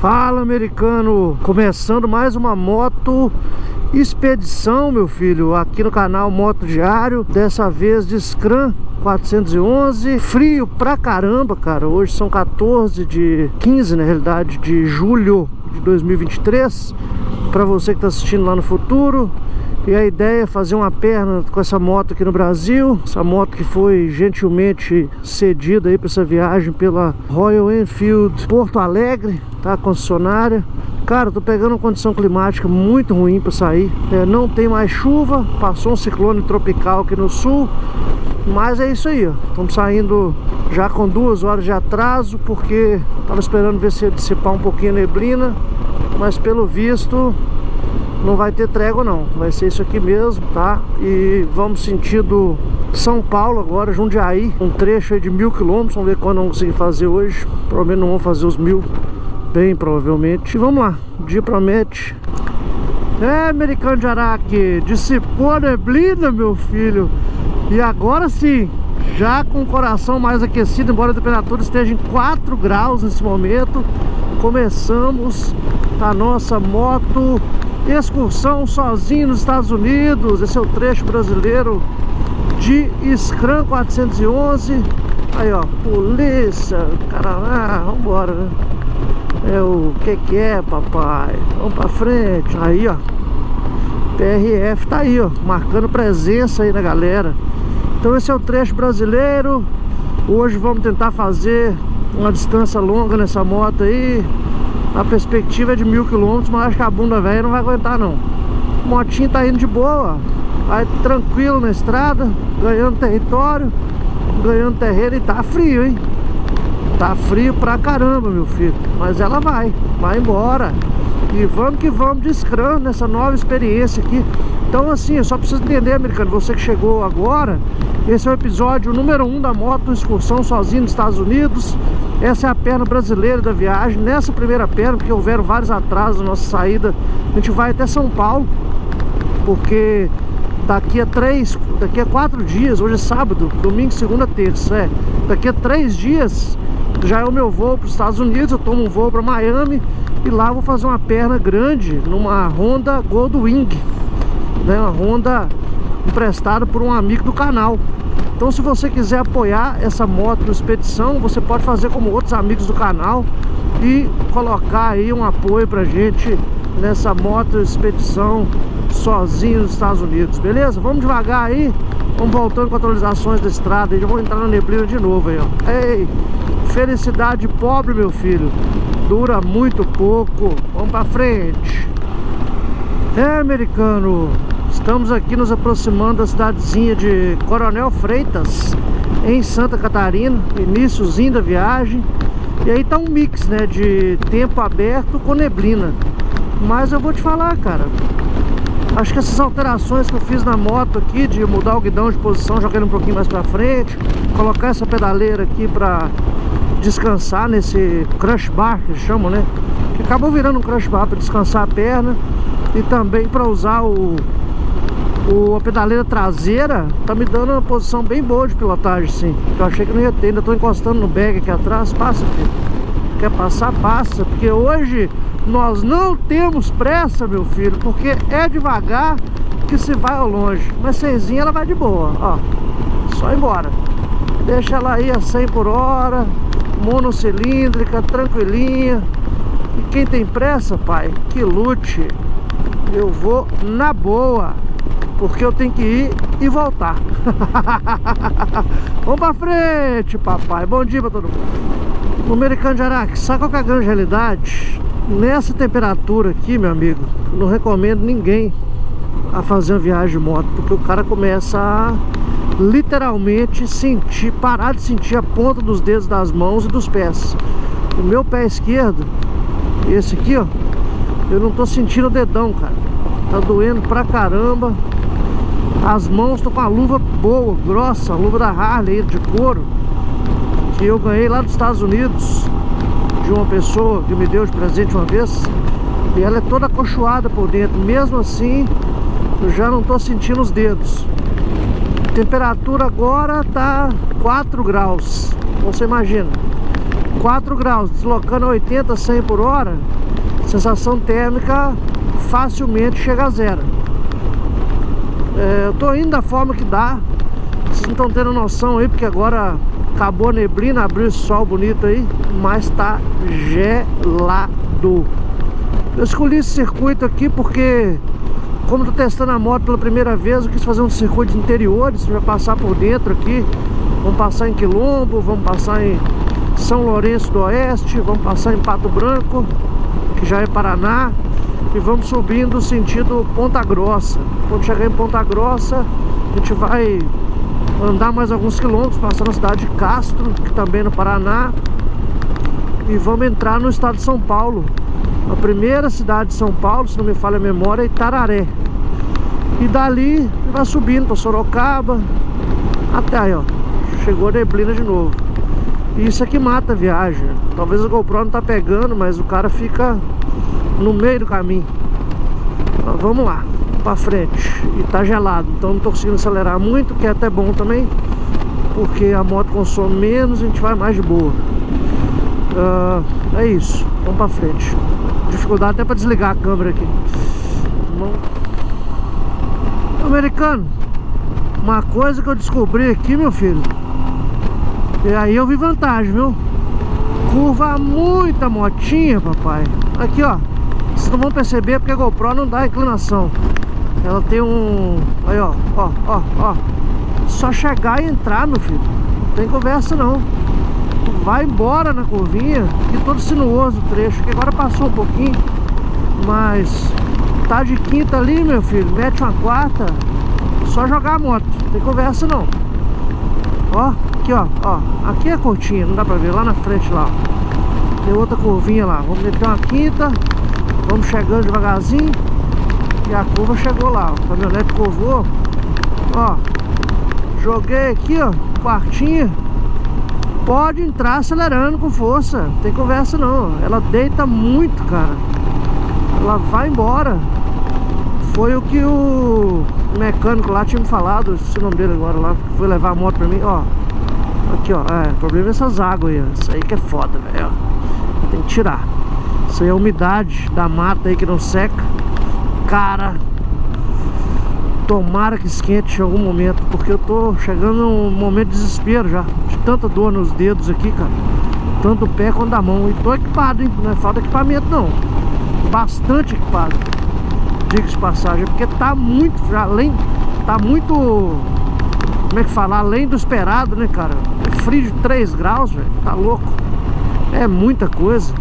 Fala, americano! Começando mais uma moto expedição, meu filho, aqui no canal MotoDiário, dessa vez de Scram 411, frio pra caramba, cara. Hoje são 15, na realidade, de julho de 2023, pra você que tá assistindo lá no futuro. E a ideia é fazer uma perna com essa moto aqui no Brasil. Essa moto que foi gentilmente cedida aí para essa viagem pela Royal Enfield Porto Alegre, tá? Concessionária. Cara, tô pegando uma condição climática muito ruim para sair. Não tem mais chuva, passou um ciclone tropical aqui no sul. Mas é isso aí, ó. Estamos saindo já com 2 horas de atraso, porque tava esperando ver se ia dissipar um pouquinho a neblina. Mas pelo visto não vai ter trégua não, vai ser isso aqui mesmo, tá? E vamos sentido São Paulo agora, Jundiaí, um trecho aí de 1000 quilômetros, vamos ver quando vamos conseguir fazer hoje. Provavelmente não vamos fazer os 1000, bem provavelmente. E vamos lá, o dia promete. É, americano de Araque, dissipou a neblina, meu filho. E agora sim, já com o coração mais aquecido, embora a temperatura esteja em 4 graus nesse momento, começamos a nossa moto excursão sozinho nos Estados Unidos. Esse é o trecho brasileiro de Scram 411. Aí, ó, polícia, caralho, vambora, né? É o que é, papai? Vamos pra frente. Aí, ó, PRF tá aí, ó, marcando presença aí na galera. Então esse é o trecho brasileiro. Hoje vamos tentar fazer uma distância longa nessa moto aí. A perspectiva é de 1000 quilômetros, mas acho que a bunda velha não vai aguentar não. O motinho tá indo de boa, vai tranquilo na estrada, ganhando território, ganhando terreno. E tá frio, hein? Tá frio pra caramba, meu filho. Mas ela vai embora. E vamos que vamos de Scram nessa nova experiência aqui. Então assim, eu só preciso entender, americano, você que chegou agora, esse é o episódio número 1 da moto excursão sozinho nos Estados Unidos. Essa é a perna brasileira da viagem. Nessa primeira perna, porque houveram vários atrasos na nossa saída, a gente vai até São Paulo, porque daqui a 4 dias, hoje é sábado, domingo, segunda, terça, daqui a 3 dias já é o meu voo para os Estados Unidos. Eu tomo um voo para Miami e lá eu vou fazer uma perna grande numa Honda Goldwing, né? Uma Honda emprestada por um amigo do canal. Então se você quiser apoiar essa moto na expedição, você pode fazer como outros amigos do canal e colocar aí um apoio pra gente nessa moto expedição sozinho nos Estados Unidos, beleza? Vamos devagar aí, vamos voltando com atualizações da estrada. Eu vou entrar na neblina de novo aí, ó. Ei, felicidade pobre, meu filho, dura muito pouco. Vamos pra frente. É, americano, estamos aqui nos aproximando da cidadezinha de Coronel Freitas, em Santa Catarina, iníciozinho da viagem. E aí tá um mix, né, de tempo aberto com neblina. Mas eu vou te falar, cara, acho que essas alterações que eu fiz na moto aqui, de mudar o guidão de posição, jogar ele um pouquinho mais pra frente, colocar essa pedaleira aqui pra descansar nesse crush bar, que chamam, né, que acabou virando um crush bar pra descansar a perna, e também pra usar a pedaleira traseira, tá me dando uma posição bem boa de pilotagem, sim. Eu achei que não ia ter, ainda tô encostando no bag aqui atrás. Passa, filho. Quer passar? Passa. Porque hoje nós não temos pressa, meu filho, porque é devagar que se vai ao longe. Mas senzinha ela vai de boa, ó. Só embora. Deixa ela ir a 100 km/h, monocilíndrica, tranquilinha. E quem tem pressa, pai, que lute. Eu vou na boa, porque eu tenho que ir e voltar. Vamos pra frente, papai. Bom dia pra todo mundo. O americano de Araque, sabe qual que é a grande realidade? Nessa temperatura aqui, meu amigo, não recomendo ninguém a fazer uma viagem de moto, porque o cara começa a literalmente sentir, parar de sentir a ponta dos dedos das mãos e dos pés. O meu pé esquerdo, esse aqui, ó, eu não tô sentindo o dedão, cara. Tá doendo pra caramba. As mãos, tô com uma luva boa, grossa, a luva da Harley de couro, que eu ganhei lá dos Estados Unidos, de uma pessoa que me deu de presente uma vez. E ela é toda acolchoada por dentro. Mesmo assim, eu já não tô sentindo os dedos. A temperatura agora tá 4 graus. Então você imagina, 4 graus, deslocando 80, 100 por hora, sensação térmica facilmente chega a zero. Eu tô indo da forma que dá. Vocês não estão tendo noção aí, porque agora acabou a neblina, abriu esse sol bonito aí, mas tá gelado. Eu escolhi esse circuito aqui porque, como tô testando a moto pela primeira vez, eu quis fazer um circuito de interiores. Vai passar por dentro aqui, vamos passar em Quilombo, vamos passar em São Lourenço do Oeste, vamos passar em Pato Branco, que já é Paraná, e vamos subindo sentido Ponta Grossa. Quando chegar em Ponta Grossa, a gente vai andar mais alguns quilômetros, passando a cidade de Castro, que também é no Paraná, e vamos entrar no estado de São Paulo. A primeira cidade de São Paulo, se não me falha a memória, é Itararé. E dali vai subindo para Sorocaba, até aí, ó, chegou a neblina de novo. E isso aqui mata a viagem. Talvez o GoPro não tá pegando, mas o cara fica no meio do caminho. Então, vamos lá, pra frente. E tá gelado, então não tô conseguindo acelerar muito, que é até bom também, porque a moto consome menos e a gente vai mais de boa. É isso, vamos pra frente. Dificuldade até pra desligar a câmera aqui. Americano, uma coisa que eu descobri aqui, meu filho, e aí eu vi vantagem, viu? Curva muita motinha, papai. Aqui, ó, vocês não vão perceber porque a GoPro não dá inclinação. Ela tem um... Aí, ó, ó, ó, ó. Só chegar e entrar, meu filho, não tem conversa não. Vai embora na curvinha. E todo sinuoso o trecho, que agora passou um pouquinho, mas tá de quinta ali, meu filho, mete uma quarta, só jogar a moto, não tem conversa não. Ó, aqui, ó, ó, aqui é curtinha, não dá pra ver, lá na frente lá, ó, tem outra curvinha lá, vamos meter uma quinta, vamos chegando devagarzinho, e a curva chegou lá, ó, o caminhonete curvou, ó, joguei aqui, ó, quartinha, pode entrar acelerando com força, não tem conversa não, ela deita muito, cara, ela vai embora. Foi o que o mecânico lá tinha me falado, esse nome dele agora lá, foi levar a moto pra mim, ó. Aqui, ó, é, o problema é essas águas aí, ó. Isso aí que é foda, velho. Tem que tirar. Isso aí é a umidade da mata aí que não seca. Cara, tomara que esquente em algum momento, porque eu tô chegando num momento de desespero já, de tanta dor nos dedos aqui, cara. Tanto o pé quanto a mão. E tô equipado, hein, não é falta de equipamento não. Bastante equipado, diga-se de passagem, porque tá muito, além, tá muito, como é que fala, além do esperado, né, cara? É frio de 3 graus, velho, tá louco, é muita coisa.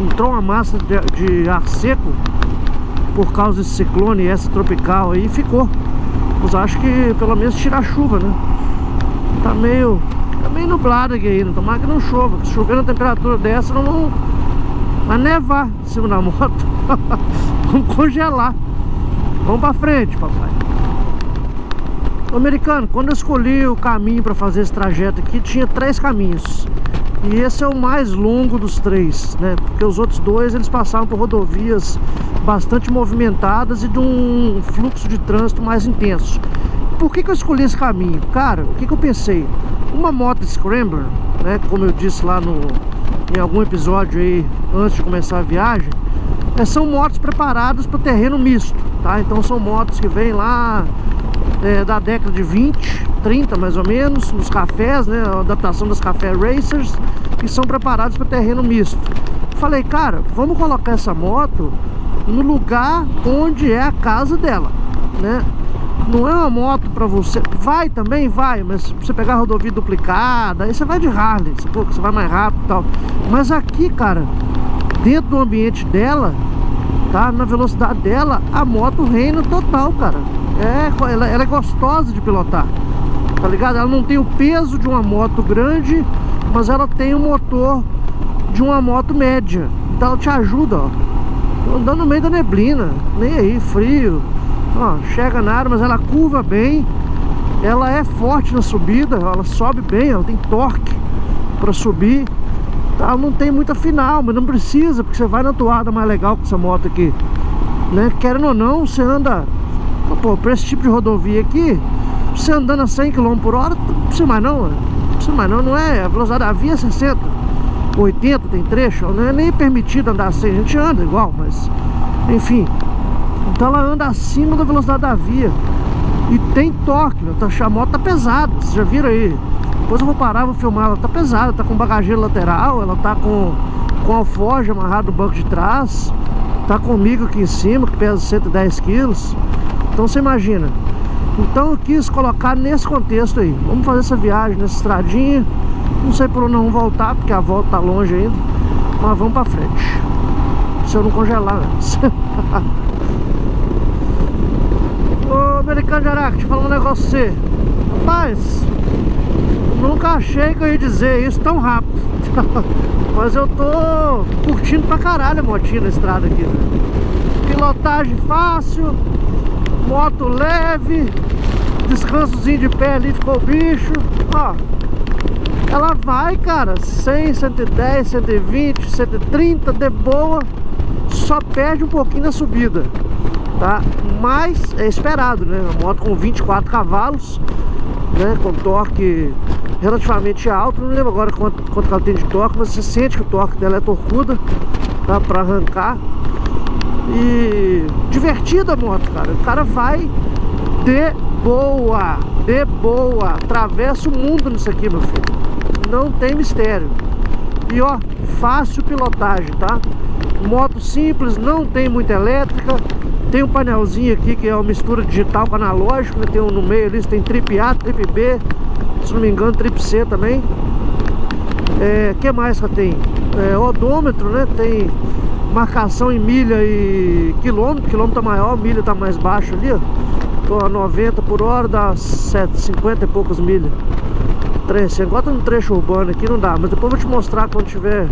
Entrou uma massa de ar seco por causa desse ciclone tropical aí, ficou. Mas acho que pelo menos tirar a chuva, né? Tá meio nublado aqui ainda, tomara que não chova, se chover na temperatura dessa não vai nevar em cima da moto. Vamos congelar. Vamos pra frente, papai. Americano, quando eu escolhi o caminho pra fazer esse trajeto aqui, tinha 3 caminhos. E esse é o mais longo dos 3, né? Porque os outros 2, eles passavam por rodovias bastante movimentadas e de um fluxo de trânsito mais intenso. Por que que eu escolhi esse caminho? Cara, o que que eu pensei? Uma moto Scrambler, né? Como eu disse lá em algum episódio aí, antes de começar a viagem, são motos preparadas para terreno misto, tá? Então são motos que vêm lá da década de 20, 30 mais ou menos, nos cafés, né? A adaptação das café racers, que são preparados para terreno misto. Falei, cara, vamos colocar essa moto no lugar onde é a casa dela, né? Não é uma moto para você... Vai também, vai, mas se você pegar a rodovia duplicada, aí você vai de Harley, você vai mais rápido e tal. Mas aqui, cara, dentro do ambiente dela, tá? Na velocidade dela, a moto reina total, cara. Ela é gostosa de pilotar, tá ligado? Ela não tem o peso de uma moto grande, mas ela tem o motor de uma moto média. Então ela te ajuda, ó. Tô andando no meio da neblina, nem aí, frio. Ó, chega na área, mas ela curva bem. Ela é forte na subida, ela sobe bem, ela tem torque pra subir. Ela não tem muita final, mas não precisa, porque você vai na toada mais legal com essa moto aqui, né? Querendo ou não, você anda, pô, pra esse tipo de rodovia aqui, você andando a 100 km por hora, não precisa mais não, não é, a velocidade da via é 60. 80 tem trecho, não é nem permitido andar assim, a gente anda igual, mas enfim. Então ela anda acima da velocidade da via e tem torque, meu. A moto tá pesada, vocês já viram aí. Depois eu vou parar, vou filmar, ela tá pesada, tá com bagageiro lateral, ela tá com alforge amarrada no banco de trás, tá comigo aqui em cima, que pesa 110 quilos. Então você imagina. Então eu quis colocar nesse contexto aí. Vamos fazer essa viagem nessa estradinha. Não sei por onde não voltar, porque a volta tá longe ainda. Mas vamos pra frente. Se eu não congelar antes. Ô, americano de Araca, deixa eu falar um negócio pra você. Rapaz, nunca achei que eu ia dizer isso tão rápido. Mas eu tô curtindo pra caralho a motinha na estrada aqui, né? Pilotagem fácil, moto leve, descansozinho de pé ali, ficou o bicho. Ó, ela vai, cara, 100, 110, 120, 130, de boa. Só perde um pouquinho na subida, tá? Mas é esperado, né? Uma moto com 24 cavalos, né? Com torque relativamente alto. Não lembro agora quanto ela tem de torque, mas você sente que o torque dela é torcuda, tá? Pra arrancar. E divertida a moto, cara. O cara vai de boa, de boa. Atravessa o mundo nisso aqui, meu filho. Não tem mistério. E ó, fácil pilotagem, tá? Moto simples, não tem muita elétrica. Tem um painelzinho aqui que é uma mistura digital com analógico, né? Tem um no meio ali, tem trip A, trip B, se não me engano, trip C também. Que mais que tem? Odômetro, né? Tem marcação em milha e quilômetro. Quilômetro tá maior, milha tá mais baixo ali, ó. Tô a 90 por hora, dá 50 e poucas milhas. Agora tá num trecho urbano aqui, não dá, mas depois eu vou te mostrar quando tiver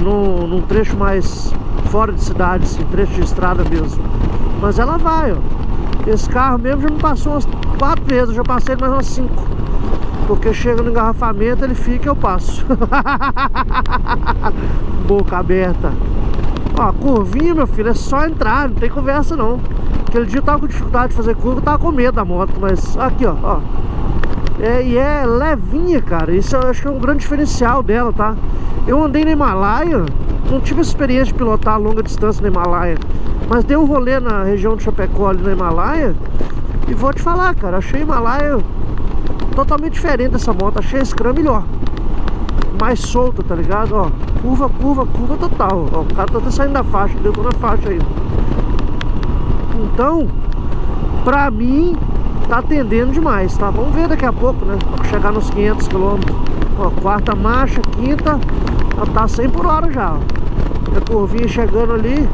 num trecho mais fora de cidade, assim, trecho de estrada mesmo. Mas ela vai, ó. Esse carro mesmo já me passou umas 4 vezes, eu já passei mais umas 5. Porque chega no engarrafamento, ele fica e eu passo. Boca aberta. Ó, curvinha, meu filho, é só entrar, não tem conversa não. Aquele dia eu tava com dificuldade de fazer curva, eu tava com medo da moto, mas aqui, ó. E é levinha, cara. Isso eu acho que é um grande diferencial dela, tá? Eu andei na Himalaia, não tive experiência de pilotar a longa distância na Himalaia, mas dei um rolê na região de Chapecó ali na Himalaia. E vou te falar, cara, achei a Himalaia totalmente diferente dessa moto. Achei a Scram melhor, mais solta, tá ligado? Ó, curva, curva, curva total. Ó, o cara tá até saindo da faixa, eu tô na faixa ainda. Então, pra mim, tá atendendo demais, tá? Vamos ver daqui a pouco, né? Pra chegar nos 500 km. Ó, quarta marcha, quinta, ela tá 100 por hora já, ó. A curvinha chegando ali.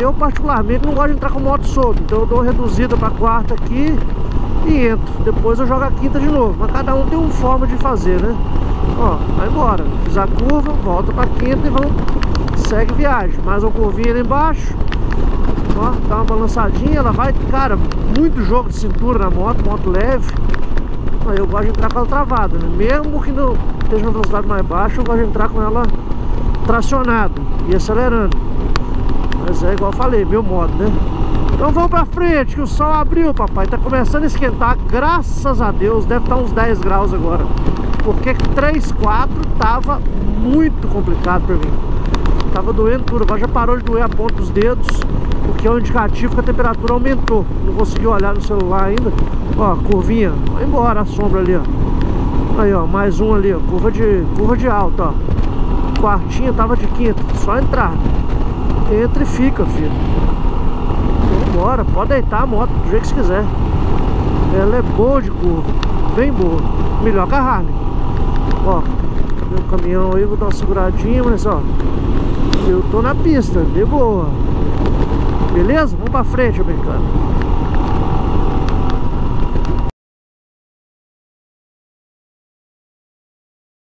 Eu, particularmente, não gosto de entrar com moto solta, então eu dou reduzida pra quarta aqui e entro. Depois eu jogo a quinta de novo, mas cada um tem uma forma de fazer, né? Ó, vai embora. Fiz a curva, volta pra quinta e vamos. Segue viagem. Mais uma curvinha ali embaixo. Ó, dá uma balançadinha, ela vai, cara, muito jogo de cintura na moto, moto leve. Eu gosto de entrar com ela travada, né? Mesmo que não esteja uma velocidade mais baixa, eu gosto de entrar com ela tracionada e acelerando. Mas é igual eu falei, meu modo, né? Então vamos pra frente, que o sol abriu, papai. Tá começando a esquentar, graças a Deus. Deve estar uns 10 graus agora, porque 3,4 tava muito complicado pra mim. Tava doendo tudo, agora já parou de doer a ponta dos dedos, o que é um indicativo que a temperatura aumentou. Não consegui olhar no celular ainda. Ó, curvinha, vai embora a sombra ali, ó. Aí, ó, mais um ali, ó, curva de alta, ó. Quartinha tava de quinta, só entrar. Entra e fica, filho. Vai embora, pode deitar a moto do jeito que você quiser. Ela é boa de curva, bem boa. Melhor que a Harley. Ó, meu caminhão aí, vou dar uma seguradinha, mas ó, eu tô na pista, de boa. Beleza? Vamos pra frente, americano.